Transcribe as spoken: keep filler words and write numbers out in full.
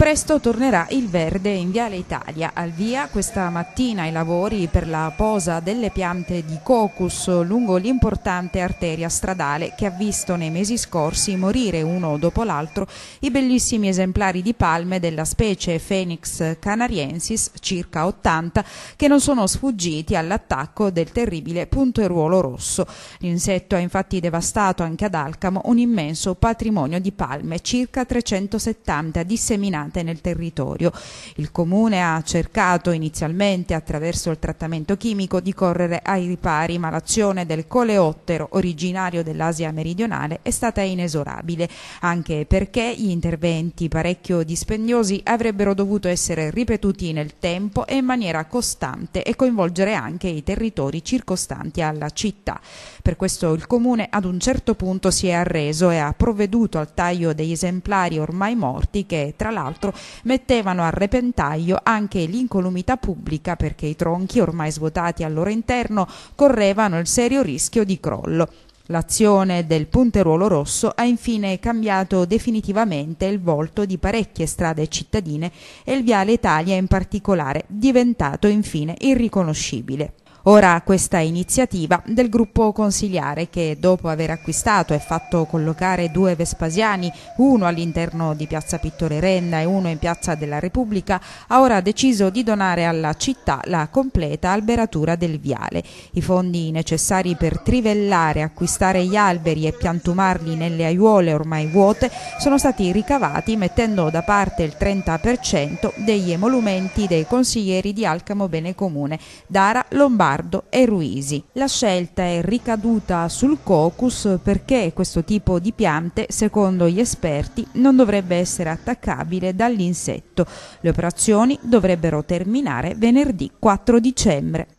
presto tornerà il verde in Viale Italia. Al via questa mattina i lavori per la posa delle piante di Cocus lungo l'importante arteria stradale che ha visto nei mesi scorsi morire uno dopo l'altro i bellissimi esemplari di palme della specie Phoenix canariensis, circa ottanta, che non sono sfuggiti all'attacco del terribile punteruolo rosso. L'insetto ha infatti devastato anche ad Alcamo un immenso patrimonio di palme, circa trecentosettanta disseminate nel territorio. Il comune ha cercato inizialmente, attraverso il trattamento chimico, di correre ai ripari, ma l'azione del coleottero, originario dell'Asia meridionale, è stata inesorabile, anche perché gli interventi parecchio dispendiosi avrebbero dovuto essere ripetuti nel tempo e in maniera costante e coinvolgere anche i territori circostanti alla città. Per questo il comune ad un certo punto si è arreso e ha provveduto al taglio degli esemplari ormai morti che, tra l'altro, mettevano a repentaglio anche l'incolumità pubblica, perché i tronchi ormai svuotati al loro interno correvano il serio rischio di crollo. L'azione del punteruolo rosso ha infine cambiato definitivamente il volto di parecchie strade cittadine e il Viale Italia in particolare, diventato infine irriconoscibile. Ora questa iniziativa del gruppo consiliare che, dopo aver acquistato e fatto collocare due Vespasiani, uno all'interno di piazza Pittore Renna e uno in piazza della Repubblica, ha ora deciso di donare alla città la completa alberatura del viale. I fondi necessari per trivellare, acquistare gli alberi e piantumarli nelle aiuole ormai vuote sono stati ricavati mettendo da parte il trenta per cento degli emolumenti dei consiglieri di Alcamo Bene Comune, Dara Lombardi e Ruisi. La scelta è ricaduta sul Cocus perché questo tipo di piante, secondo gli esperti, non dovrebbe essere attaccabile dall'insetto. Le operazioni dovrebbero terminare venerdì quattro dicembre.